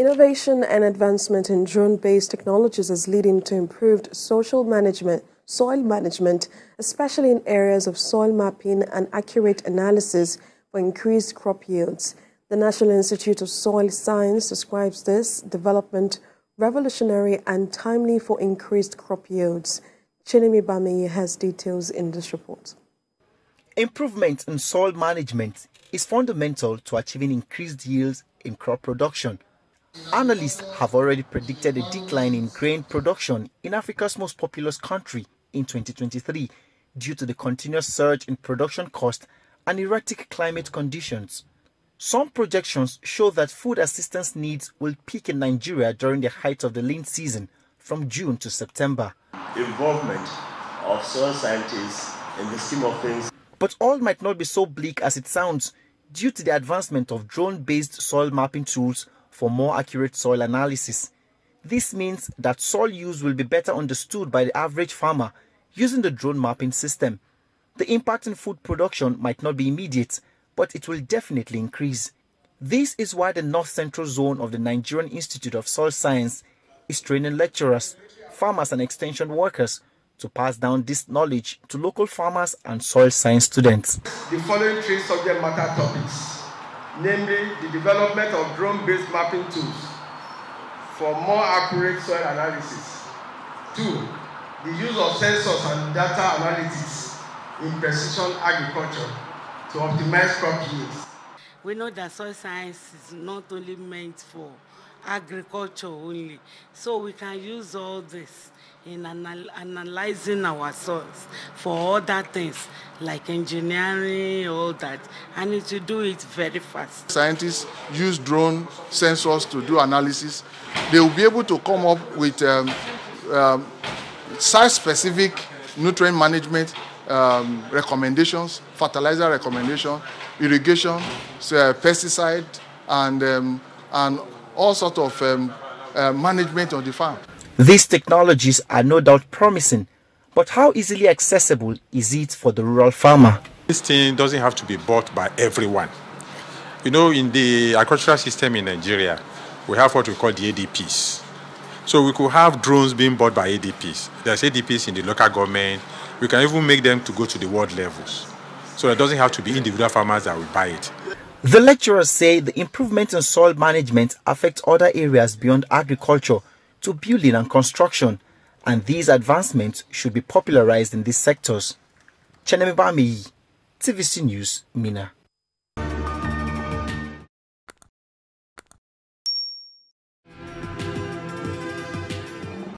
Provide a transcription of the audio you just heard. Innovation and advancement in drone-based technologies is leading to improved soil management, especially in areas of soil mapping and accurate analysis for increased crop yields. The National Institute of Soil Science describes this development revolutionary and timely for increased crop yields. Chinenye Bami has details in this report. Improvement in soil management is fundamental to achieving increased yields in crop production. Analysts have already predicted a decline in grain production in Africa's most populous country in 2023 due to the continuous surge in production costs and erratic climate conditions. Some projections show that food assistance needs will peak in Nigeria during the height of the lean season from June to September. The involvement of soil scientists in the scheme of things. But all might not be so bleak as it sounds due to the advancement of drone-based soil mapping tools for more accurate soil analysis. This means that soil use will be better understood by the average farmer using the drone mapping system. The impact in food production might not be immediate, but it will definitely increase. This is why the North Central Zone of the Nigerian Institute of Soil Science is training lecturers, farmers and extension workers to pass down this knowledge to local farmers and soil science students. The following three subject matter topics, namely the development of drone-based mapping tools for more accurate soil analysis. 2. The use of sensors and data analytics in precision agriculture to optimize crop yields. We know that soil science is not only meant for agriculture only, so we can use all this in analyzing our soils for other things like engineering, all that, and it will do it very fast. Scientists use drone sensors to do analysis. They will be able to come up with site-specific nutrient management recommendations, fertilizer recommendations, irrigation, pesticide, and all sorts of management on the farm. These technologies are no doubt promising, but how easily accessible is it for the rural farmer? This thing doesn't have to be bought by everyone. You know, in the agricultural system in Nigeria, we have what we call the ADPs. So we could have drones being bought by ADPs. There's ADPs in the local government. We can even make them to go to the world levels. So it doesn't have to be individual farmers that will buy it. The lecturers say the improvement in soil management affects other areas beyond agriculture to building and construction, and these advancements should be popularized in these sectors. Chinenye Bami, TVC News, Minna.